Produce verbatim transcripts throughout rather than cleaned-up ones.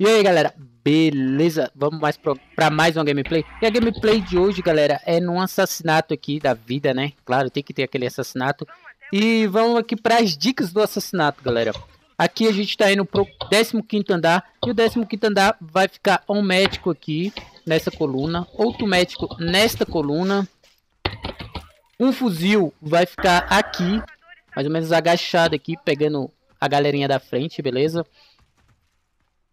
E aí galera, beleza? Vamos mais para mais uma gameplay. E a gameplay de hoje, galera, é num assassinato aqui da vida, né? Claro, tem que ter aquele assassinato. E vamos aqui para as dicas do assassinato, galera. Aqui a gente tá indo pro décimo quinto andar. E o décimo quinto andar vai ficar um médico aqui nessa coluna, outro médico nesta coluna. Um fuzil vai ficar aqui, mais ou menos agachado aqui, pegando a galerinha da frente, beleza?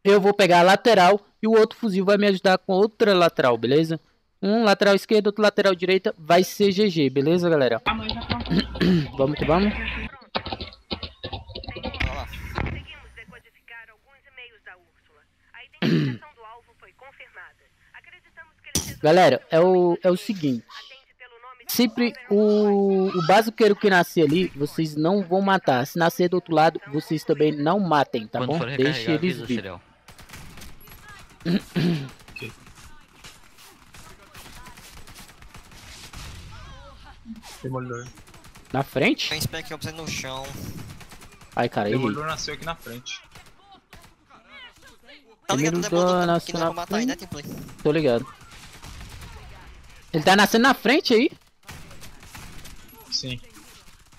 Eu vou pegar a lateral e o outro fuzil vai me ajudar com outra lateral, beleza? Um lateral esquerdo, outro lateral direita, vai ser G G, beleza, galera? Vamos que vamos. Galera, é o, é o seguinte, sempre o, o basiqueiro que nascer ali, vocês não vão matar. Se nascer do outro lado, vocês também não matem, tá bom? Deixa eles vir. Na frente? Tem spec aqui, eu preciso no chão. Ai, cara, ele... Demolidor nasceu aqui na frente. Tá ligado, Demolidor nasceu na frente. Tô ligado. Ele tá nascendo na frente aí? Sim.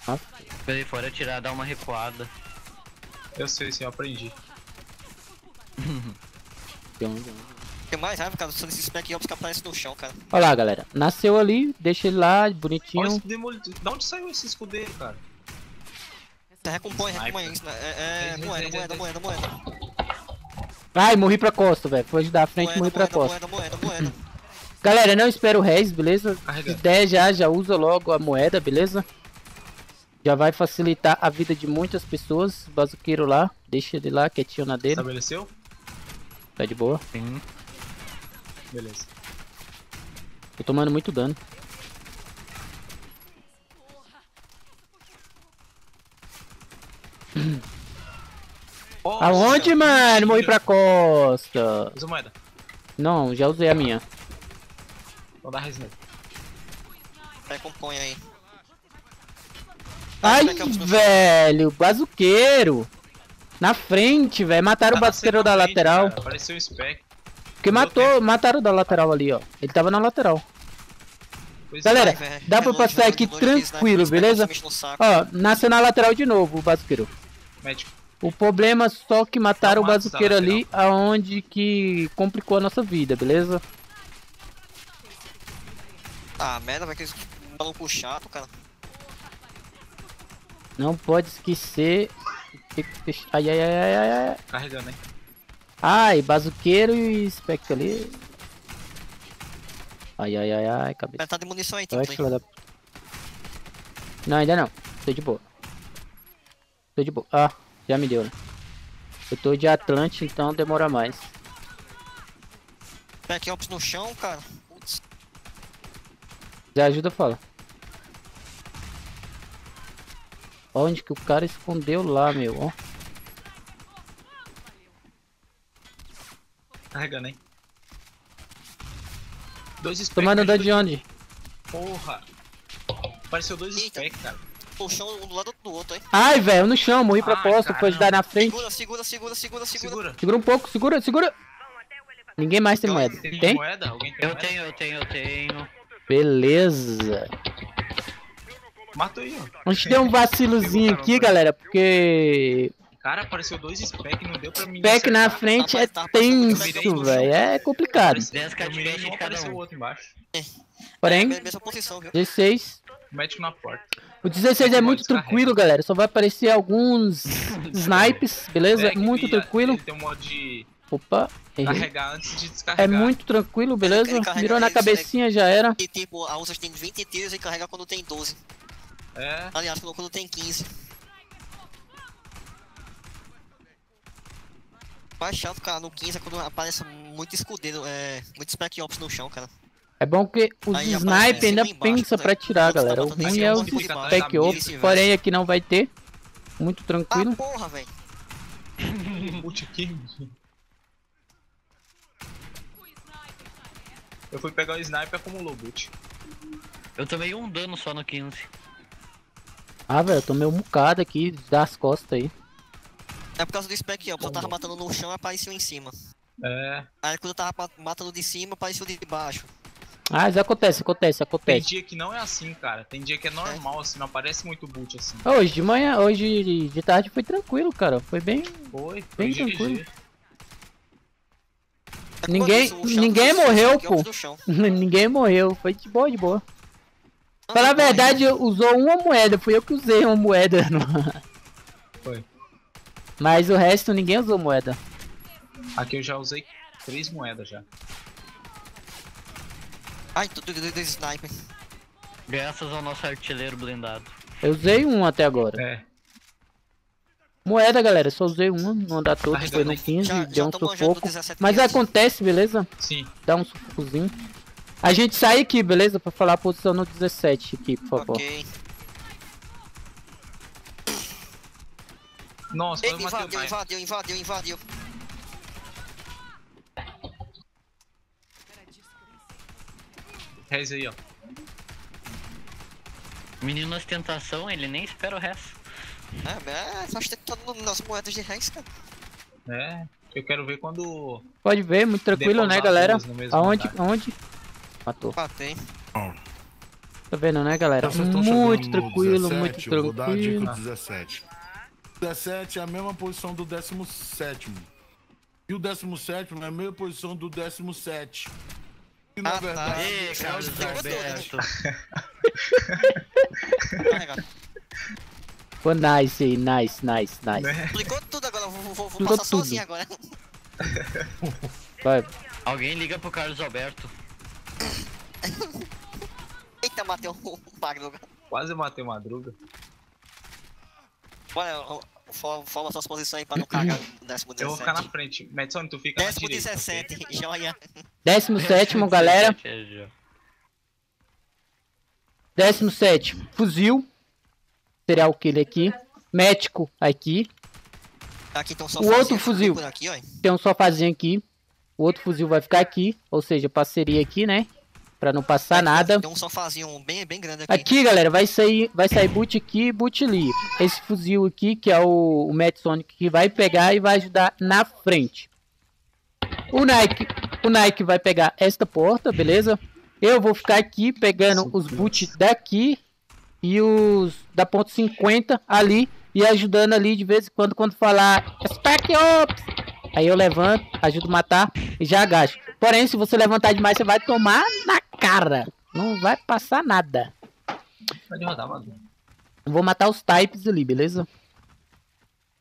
Ah. Peraí, fora atirar, dar uma recuada. Eu sei, sim, eu aprendi. Tem mais raiva, cara, se esse spec óbvio que aparece no chão, cara. Olha lá, galera, nasceu ali, deixa ele lá, bonitinho. Olha esse demolidor, de onde saiu esse escudo dele, cara? Recompõe, recompõe, é, é, moeda, moeda, moeda, moeda. Ai, morri pra costa, velho, foi ajudar a frente, morri pra costa. Moeda, moeda, moeda. Galera, não espero o res, beleza? Se der já, já usa logo a moeda, beleza? Já vai facilitar a vida de muitas pessoas. Bazuqueiro lá, deixa ele lá, quietinho na dele. Estabeleceu? Tá de boa. Sim. Beleza. Tô tomando muito dano. Nossa, aonde, cara, mano? Morri pra costa. Usa moeda. Não, já usei a minha. Vou dar res nele. Recompõe aí. Ai, velho, bazuqueiro. Na frente, velho. Mataram tá o bazuqueiro da frente, lateral. Cara. Apareceu um spec. Porque eu matou, mataram o da lateral ali, ó. Ele tava na lateral. Pois galera, é, dá pra relógio, passar aqui tranquilo, beleza? Ó, nasceu na lateral de novo o bazuqueiro. Médico. O problema é só que mataram o bazuqueiro ali, aonde que complicou a nossa vida, beleza? Ah, merda, vai que esse maluco chato, cara. Não pode esquecer. Ai, ai, ai, ai, ai, ai. Carregando, hein? Ai, bazuqueiro e spec ali. Ai, ai, ai, ai, cabeça. Tá de munição aí, tem que da... Não, ainda não. Tô de boa. Tô de boa. Ah, já me deu, né? Eu tô de Atlante, então demora mais. Spec ops no chão, cara. Já ajuda, fala. Ó, onde que o cara escondeu lá, meu, ó. Carregando, hein. Dois spec. Tomando dano de onde? Porra. Apareceu dois spec, cara. O chão um do lado do outro, hein. Ai, velho, no chão, morri pra costa, pode dar na frente. Segura, segura, segura, segura, segura. Segura um pouco, segura, segura. Ninguém mais tem moeda. Tem? Eu tenho, eu tenho, eu tenho. Beleza. Matou aí, ó. A gente deu um vacilozinho aqui, galera, porque... Cara, apareceu dois spec, não deu pra mim. Spec na frente é tenso, velho. É complicado. dez k apareceu o outro embaixo. Porém, dezesseis. Médico na porta. O dezesseis é muito tranquilo, galera. Só vai aparecer alguns snipes, beleza? Muito tranquilo. Opa. Carregar antes de descarregar. É muito tranquilo, beleza? Virou na cabecinha, já era. E tipo, a onça tem vinte tiros e carrega quando tem doze. É. Aliás, quando tem quinze. Mais chato, cara, no quinze é quando aparece muito escudeiro, é, muito spec ops no chão, cara. É bom que os aí, sniper ainda pensa pra tirar, galera. O ruim é os spec ops, porém aqui não vai ter. Muito tranquilo. Ah, porra, velho. Eu fui pegar o sniper e acumulou o boot. Eu tomei um dano só no quinze. Ah, velho, eu tomei um bocado aqui das costas aí. É por causa do spec, ó. Quando eu tava matando no chão, apareceu em cima. É. Aí quando eu tava matando de cima, apareceu de baixo. Ah, isso acontece, acontece, acontece. Tem dia que não é assim, cara. Tem dia que é normal, assim, não aparece muito boot assim. Ah, hoje de manhã, hoje de tarde foi tranquilo, cara. Foi bem. Foi, foi bem tranquilo. G G. Ninguém, ninguém morreu, pô. Ninguém morreu, foi de boa, de boa. Para a verdade, usou uma moeda, fui eu que usei uma moeda. Foi. Mas o resto ninguém usou moeda. Aqui eu já usei três moedas já. Ai, tudo de sniper. Graças ao nosso artilheiro blindado. Eu usei um até agora. É. Moeda, galera, só usei uma, não andar todos, ah, foi no quinze, já, deu já um sufoco. Mas acontece, beleza? Sim. Dá um sufocozinho. A gente sai aqui, beleza? Pra falar a posição no dezessete aqui, por favor. Ok. Nossa, eu invadiu, invadiu, invadiu, invadiu. Rez aí, ó. Menino ostentação, ele nem espera o resto. É, só que todo mundo nas moedas de reis, cara. É, eu quero ver quando... Pode ver, muito tranquilo, né, galera? Aonde? Andar. Aonde? Matou. Matei. Tá vendo, né, galera? Muito tranquilo, dezessete, muito tranquilo. Vou dar a dica do dezessete. dezessete é a mesma posição do décimo sétimo. E o décimo sétimo é a mesma posição do décimo sétimo. E na ah, verdade... Tá. Ei, Carlos Alberto. Foi nice, nice, nice, nice. Explicou tudo agora, vou, vou, vou passar sozinho agora. Vai. Alguém liga pro Carlos Alberto. Eita, matei o Madruga. Quase matei o Madruga. Bora, fala suas posições aí pra não cagar no décimo dezessete. Eu vou ficar na frente, Madison, tu fica décimo na dezessete, direita. Joia. décimo sétimo, galera. décimo sétimo, fuzil. Serial killer aqui, médico aqui, aqui tem um sofazinho, o outro fuzil, aqui, tem um sofazinho aqui, o outro fuzil vai ficar aqui, ou seja, parceria aqui, né, pra não passar tem, nada. Tem um sofazinho bem, bem grande aqui. Aqui, galera, vai sair, vai sair boot aqui e boot ali. Esse fuzil aqui, que é o, o Mad Sonic, que vai pegar e vai ajudar na frente. O Nike, o Nike vai pegar esta porta, beleza? Eu vou ficar aqui pegando os boot daqui. E os da ponto cinquenta ali. E ajudando ali de vez em quando. Quando falar Spec Ops, aí eu levanto, ajudo a matar e já agacho. Porém, se você levantar demais, você vai tomar na cara. Não vai passar nada. Pode rodar, mano. Vou matar os types ali, beleza?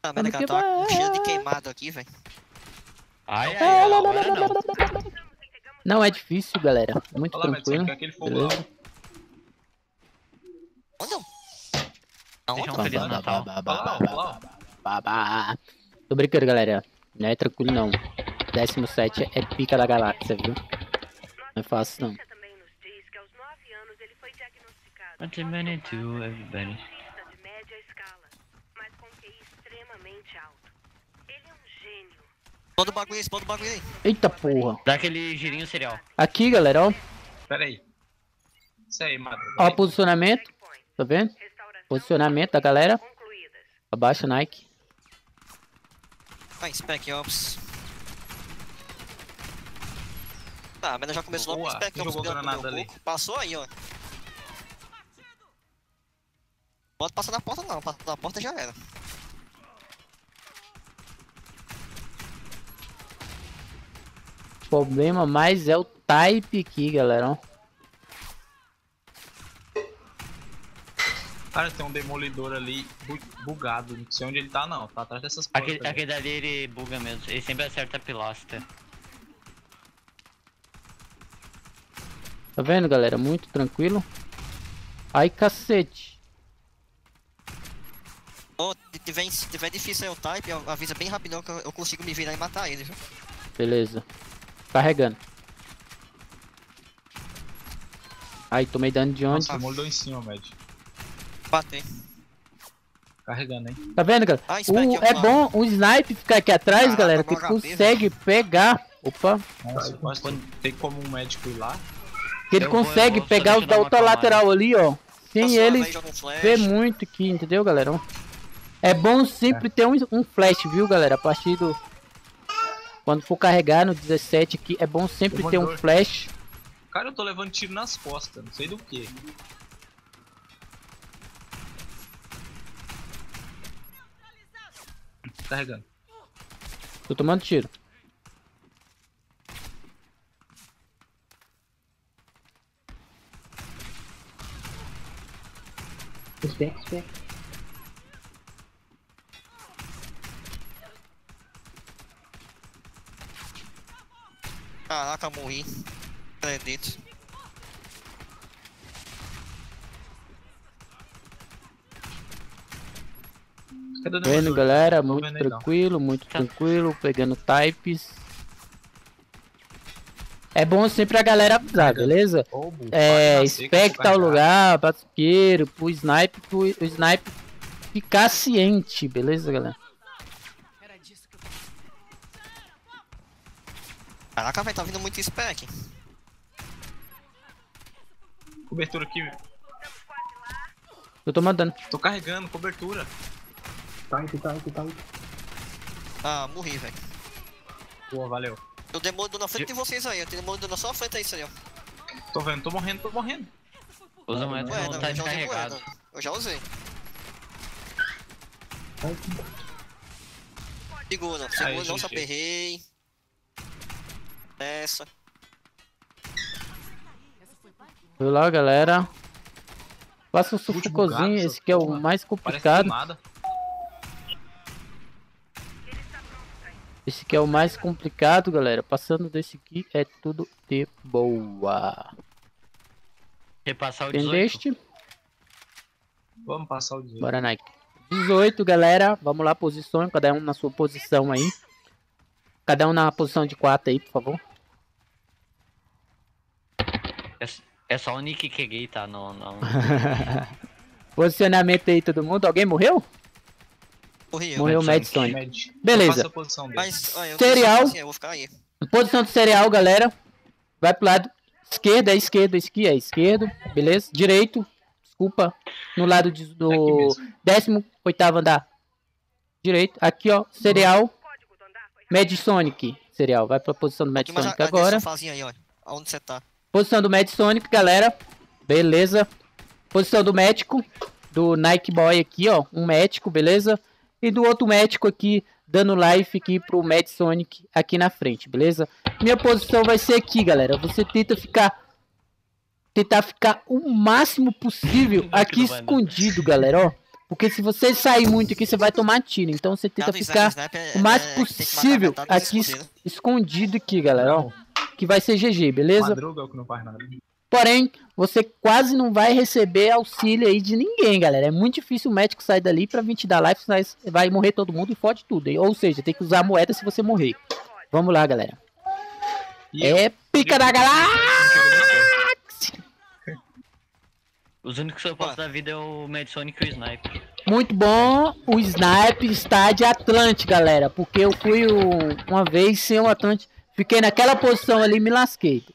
Ah, mas eu tô cheio de queimado aqui, velho. Ai, ai, não, não, não, não, não. Não é difícil, galera. Muito Olá, tranquilo. Tô brincando, galera. Não é tranquilo, não. décimo sétimo é pica da galáxia, viu? Não é fácil, não. Bota o bagulho aí, bota o bagulho aí. Eita porra. Dá aquele girinho cereal. Aqui, galera, ó. Pera aí. Isso aí, mano. Ó, o posicionamento. Tá vendo? Posicionamento da galera. Abaixa, Nike. Vai, Spec Ops. Tá, mas já começou logo com Spec Ops. Jogou granada ali. Passou aí, ó. Pode passar na porta, não. Passa na porta já era. O problema mais é o type aqui, galera, ó. Cara, tem um demolidor ali bu bugado, não sei onde ele tá não, tá atrás dessas portas. Aquele, aquele dali ele buga mesmo, ele sempre acerta a pilastra. Tá vendo, galera? Muito tranquilo. Ai, cacete. Oh, se tiver, se tiver difícil aí o type, avisa bem rapidão que eu consigo me virar e matar ele, viu? Beleza. Carregando. Ai, tomei dano de onde? Nossa, molhou em cima, médico. Batei. Carregando, hein? Tá vendo, galera? Ah, o, é bom o snipe ficar aqui atrás, caraca, galera, que H P, consegue, né, pegar. Opa. Nossa, tem como um médico ir lá. Ele consegue pegar os da outra lateral ali, ó. Sem ele ver muito aqui, entendeu, galera? É bom sempre ter um, um flash, viu, galera? A partir do... Quando for carregar no dezessete aqui, é bom sempre ter um flash. Cara, eu tô levando tiro nas costas, não sei do que. Carregando. Tô tomando tiro. Espera, espera. Caraca, morri. Acredito. Vendo, galera, muito vendo tranquilo, não. muito tranquilo, pegando types. É bom sempre a galera avisar, beleza? Oh, é, expecta o lugar, bate o pro sniper, pro o sniper ficar ciente, beleza, galera? Caraca, velho, tá vindo muito spec. Cobertura aqui, velho. Eu tô mandando. Tô carregando, cobertura. Tank, tank, tank. Ah, morri, velho. Boa, valeu. Eu demolidor na frente de vocês aí, eu tenho demolidor na sua frente aí, senhor. Tô vendo, tô morrendo, tô morrendo. Usa moeda, moeda, tá descarregado. Moeda. Eu já usei. Segura, segura, não se aperrei. Essa. Foi lá, galera. Passa o sufocozinho, esse aqui é o mais complicado. Esse que é o mais complicado, galera. Passando desse aqui é tudo de boa. Quer passar o dezoito? Vamos passar o dezoito. Bora, Nike. dezoito, galera. Vamos lá, posição. Cada um na sua posição aí. Cada um na posição de quatro aí, por favor. É, é só o Nick que gay, tá? Não, não. Posicionamento aí, todo mundo. Alguém morreu? Morreu, Morreu o Madison. Beleza. Posição Mas, olha, cereal. Assim, posição do cereal, galera. Vai pro lado esquerdo, é esquerdo, esqui é esquerdo. Beleza? Direito. Desculpa. No lado de, do décimo oitavo andar. Direito. Aqui, ó. Cereal. Madisonic. Cereal. Vai pra posição do Madisonic agora. Aí, olha. Onde você tá? Posição do Madisonic, galera. Beleza. Posição do médico. Do Nike Boy aqui, ó. Um médico, beleza? E do outro médico aqui, dando life aqui pro Madisonic aqui na frente, beleza? Minha posição vai ser aqui, galera. Você tenta ficar... Tentar ficar o máximo possível aqui escondido, galera, ó. Porque se você sair muito aqui, você vai tomar tiro. Então você tenta ficar o máximo possível aqui escondido aqui, galera, ó. Que vai ser G G, beleza? Porém, você quase não vai receber auxílio aí de ninguém, galera. É muito difícil o médico sair dali pra vir te dar life, mas vai morrer todo mundo e fode tudo. Hein? Ou seja, tem que usar a moeda se você morrer. Vamos lá, galera. E é eu... pica eu... da galáxia! Os únicos suportes da vida é o Madisonic e o Sniper. Muito bom, o Sniper está de Atlante, galera. Porque eu fui o... uma vez sem o Atlante. Fiquei naquela posição ali e me lasquei.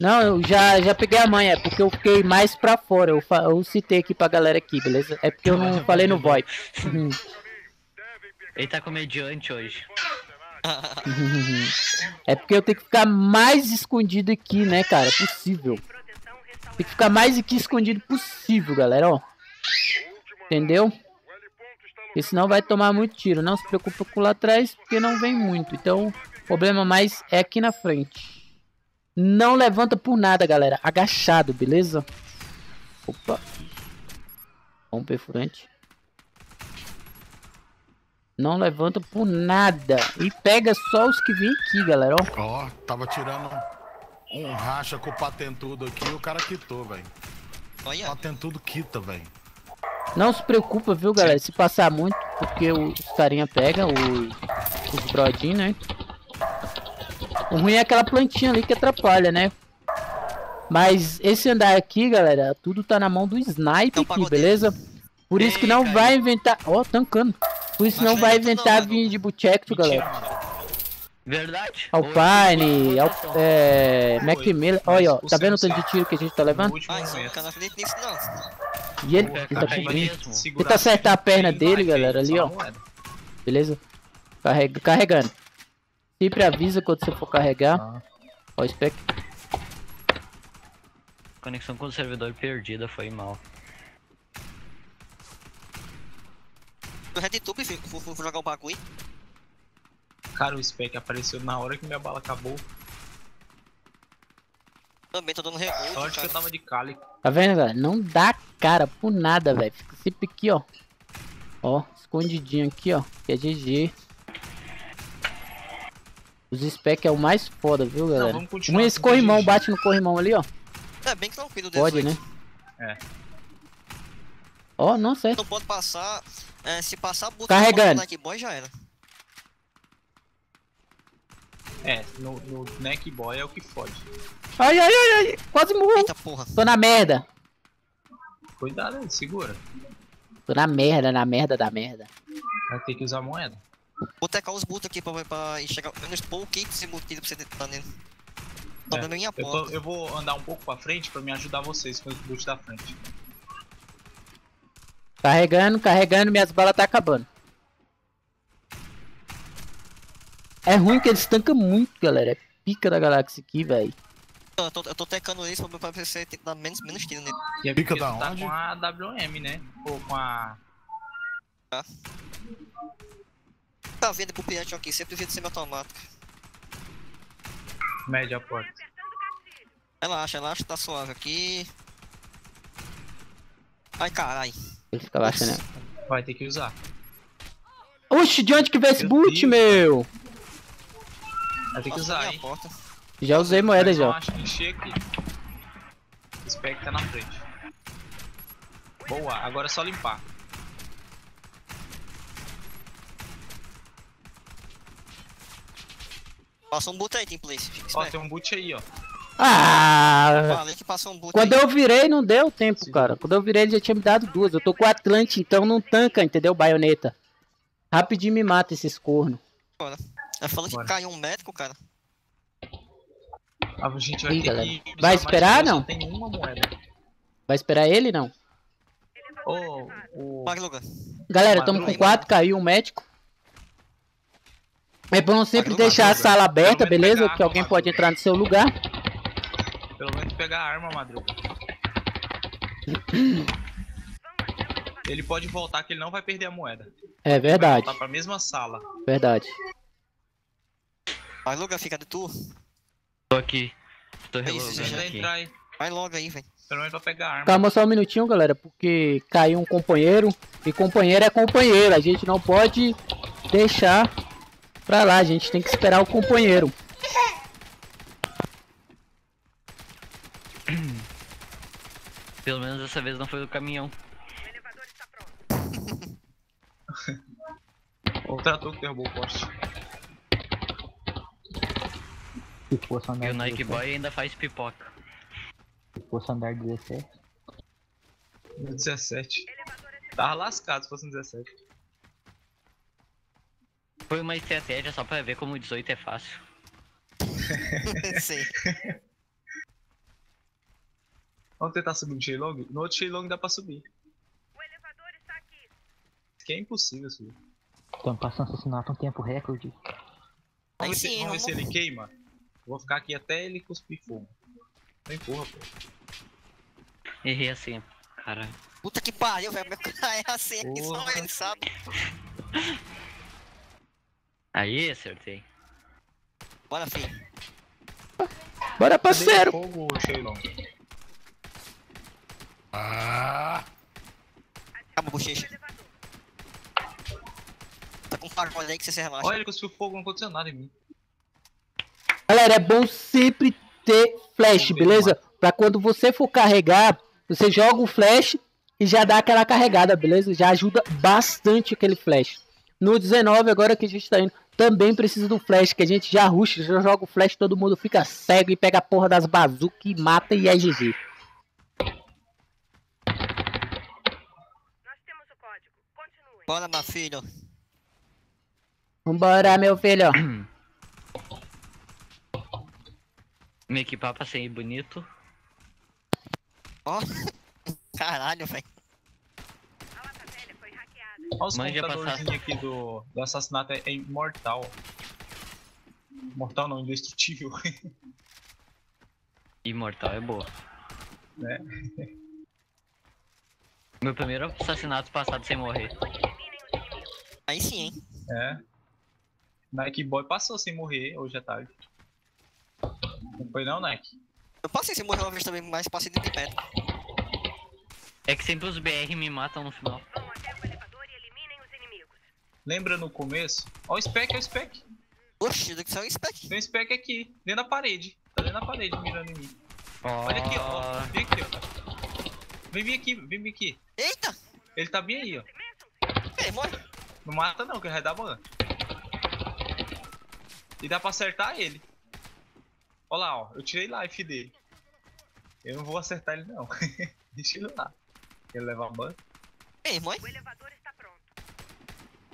Não, eu já, já peguei a manha, é porque eu fiquei mais pra fora, eu, eu citei aqui pra galera aqui, beleza? É porque eu não falei no VoIP. Ele tá comediante hoje. É porque eu tenho que ficar mais escondido aqui, né, cara? Possível. Tem que ficar mais aqui escondido possível, galera, ó. Entendeu? Porque senão vai tomar muito tiro. Não se preocupa com lá atrás, porque não vem muito. Então, o problema mais é aqui na frente. Não levanta por nada, galera. Agachado, beleza? Opa. Bom perfurante. Não levanta por nada. E pega só os que vêm aqui, galera. Ó, oh, tava tirando um racha com o patentudo aqui e o cara quitou, velho. O patentudo quita, velho. Não se preocupa, viu, galera? Se passar muito, porque os carinha pega, os, os brodinhos, né? O ruim é aquela plantinha ali que atrapalha, né? Mas esse andar aqui, galera, tudo tá na mão do Sniper aqui, beleza? Por isso que não vai inventar... Ó, tancando. Por isso não vai inventar vir de Butchecto, galera. Verdade? Alpine, Al é, Macmillan, olha ó, tá vendo o tanto de tiro que a gente tá levando? Ah, não fica na frente disso não. E ele, ele tá cobrindo. Tenta acertar a perna dele, galera, ali ó. Beleza? Carrega, carregando. Sempre avisa quando você for carregar. Ó, o spec. Conexão com o servidor perdida, foi mal. Eu já tentei, vou, vou jogar o bagulho. Cara, o spec apareceu na hora que minha bala acabou. Também tô dando reload. Sorte que eu tava de cálico. Tá vendo, galera? Não dá cara por nada, velho. Fica sempre aqui, ó. Ó, escondidinho aqui, ó. Que é G G. Os spec é o mais foda, viu, galera? Não, vamos um esse corrimão, G G. Bate no corrimão ali, ó. É bem tranquilo dezoito. Pode, né? É. Ó, não sei. Não pode passar. É, se passar, bota carregando. Neck boy já era. É, no, no neck boy é o que fode. Ai, ai, ai, ai, quase morro. Eita porra. Tô na merda. Cuidado aí, segura. Tô na merda, na merda da merda. Vai ter que usar moeda. Vou tacar os butos aqui pra, pra enxergar menos pouco esse motivo pra você tentar nele. É, eu, tô, eu vou andar um pouco pra frente pra me ajudar vocês com os boots da frente. Carregando, carregando, minhas balas tá acabando. É ruim que eles tancam muito, galera. É pica da galáxia aqui, velho. Eu tô, eu tô tecando isso pra você dar menos, menos tiro nele. E é pica da tá onde? Com a W M, né? Ou com a... Tá. Tá vendo pro Piatch aqui, sempre vendo semi-automático. Média a porta. Relaxa, relaxa, tá suave aqui. Ai, carai. Ele fica baixando, né? Vai ter que usar. Oxi, de onde que veio esse boot, meu? Vai ter que usar, hein? Porta. Já usei moeda, já. Eu acho que enchei aqui. O spec tá na frente. Boa, agora é só limpar. Passou um boot aí, tem place. Ó, tem um boot aí, ó. Ah! Falei que passou um boot quando aí. Eu virei, não deu tempo, sim, cara. Quando eu virei, ele já tinha me dado duas. Eu tô com o Atlante, então não tanca, entendeu? Baioneta. Rapidinho me mata esses cornos. Bora. Ela falou que caiu um médico, cara. Ah, a gente vai, ih, ter que vai esperar, não? Tem uma moeda. Vai esperar ele, não? Oh, oh. Galera, estamos com quatro, caiu um médico. É bom sempre deixar a sala aberta, beleza? Que alguém pode entrar no seu lugar. Pelo menos pegar a arma, Madruga. Ele pode voltar que ele não vai perder a moeda. É verdade. Vai voltar pra mesma sala. Verdade. Vai, Luga, fica de tu. Tô aqui. Tô relogando aqui. Aí. Vai logo aí, velho. Pelo menos pra pegar a arma. Calma só um minutinho, galera, porque caiu um companheiro. E companheiro é companheiro. A gente não pode deixar... Pra lá, a gente tem que esperar o companheiro. Pelo menos dessa vez não foi do caminhão. O elevador está pronto. O trator que derrubou o poste. E o Nike Boy ainda faz pipoca. Se fosse andar dezessete. dezessete. Tava lascado se fosse um dezessete. Foi uma estratégia só pra ver como o dezoito é fácil. Sim. Vamos tentar subir no Shailong? No outro Shailong dá pra subir. O elevador está aqui. Que é impossível subir. Estamos passando assassinato um tempo recorde. Vamos ver, sim, se, vamos ver se ele queima. Vou ficar aqui até ele cuspir fogo. Não empurra, pô. Errei assim, caralho. Puta que pariu, velho. Meu cara é assim, aqui só ele sabe. Aí, acertei. Bora, filho. Bora, parceiro. Fogo, ah. Acabou a bochecha. Tá com um farol aí que você se relaxa. Olha, ele conseguiu fogo, não aconteceu nada em mim. Galera, é bom sempre ter flash, beleza? Pra quando você for carregar, você joga o flash e já dá aquela carregada, beleza? Já ajuda bastante aquele flash. No dezenove, agora que a gente tá indo, também precisa do flash, que a gente já rusha, já joga o flash, todo mundo fica cego e pega a porra das bazucas e mata e é G G. Nós temos o código, continue. Bora, meu filho. Vambora, meu filho. Me equipar pra ser bonito. Ó, oh. Caralho, velho. Olha os computadorzinhos aqui do, do assassinato, é, é imortal. Mortal não, indestrutível. Imortal é boa. Né? Meu primeiro assassinato passado sem morrer. Aí sim, hein? É. Nike Boy passou sem morrer hoje à tarde. Não foi não, Nike? Eu passei sem morrer uma vez também, mas passei dentro de pedra. É que sempre os B R me matam no final. Lembra no começo? Ó o spec, ó o spec. Oxi, daqui saiu um spec. Tem um spec aqui, dentro da parede. Tá dentro da parede mirando em mim. Oh. Olha aqui, ó. Vem aqui, ó. Vem, vem aqui, vem, vem aqui. Eita! Ele tá bem aí, ó. Ei, morre. Não mata não, que vai dar ban. E dá pra acertar ele. Olha lá, ó. Eu tirei life dele. Eu não vou acertar ele, não. Deixa ele lá. Ele leva a ban. Ei, morre. O elevador está pronto.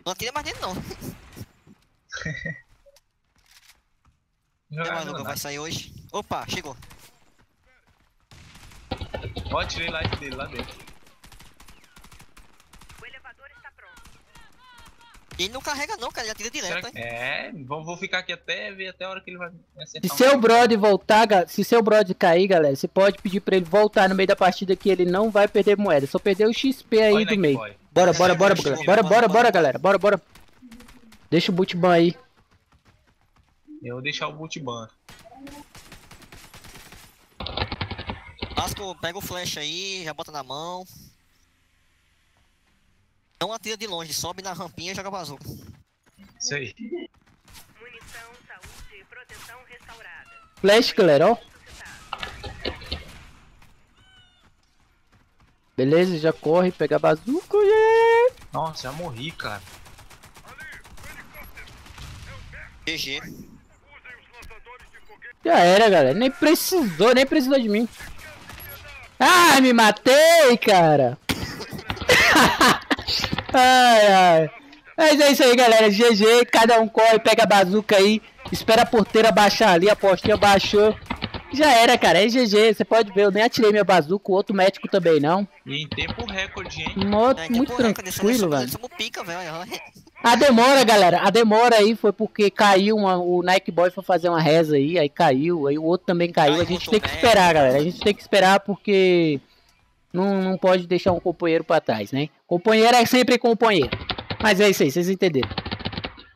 Não atira mais dele, não. Não é maluco, vai sair hoje. Opa, chegou. Ó, tirei life dele lá dentro. O elevador está pronto. Ele não carrega não, cara, ele atira direto, que... hein? É, vou, vou ficar aqui até ver até a hora que ele vai acertar. Se seu brother voltar, se seu brother cair, galera, você pode pedir pra ele voltar no meio da partida que ele não vai perder moeda. Só perdeu o X P aí Oi, do Nike meio. Boy. Bora, bora, bora, bora, bora, bora, bora, galera. Bora, bora. Deixa o boot ban aí. Eu vou deixar o boot ban. Vasco, pega o flash aí, já bota na mão. Não atira de longe, sobe na rampinha e joga bazuca. Isso aí. Munição, saúde e proteção restaurada. Flash, galera, ó. Beleza, já corre, pega a bazuca. Yeah. Nossa, já morri, cara. G G. Já era, galera. Nem precisou, nem precisou de mim. Ai, me matei, cara. Ai, ai. Mas é isso aí, galera. G G. Cada um corre, pega a bazuca aí. Espera a porteira baixar ali. A porteira baixou. Já era, cara. É G G. Você pode ver. Eu nem atirei minha bazuca. O outro médico também, não. E em tempo recorde, hein? Moto, é, muito tranquilo, velho. A demora, galera, a demora aí foi porque caiu, uma, o Nike Boy foi fazer uma reza aí, aí caiu, aí o outro também caiu, a gente tem que esperar, galera, a gente tem que esperar porque não, não pode deixar um companheiro pra trás, né? Companheiro é sempre companheiro, mas é isso aí, vocês entenderam.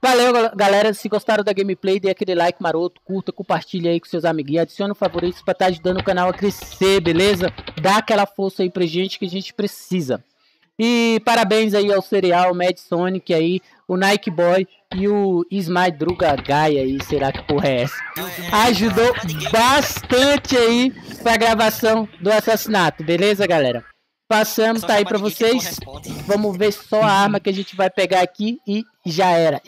Valeu, galera, se gostaram da gameplay, dê aquele like maroto, curta, compartilha aí com seus amiguinhos, adiciona o favorito pra estar ajudando o canal a crescer, beleza? Dá aquela força aí pra gente que a gente precisa. E parabéns aí ao Cereal, Mad Sonic aí, o Nike Boy e o Ismael Druga Gaia aí, será que porra é essa? Ajudou bastante aí pra gravação do assassinato, beleza, galera? Passamos, tá aí pra vocês. Vamos ver só a arma que a gente vai pegar aqui e já era.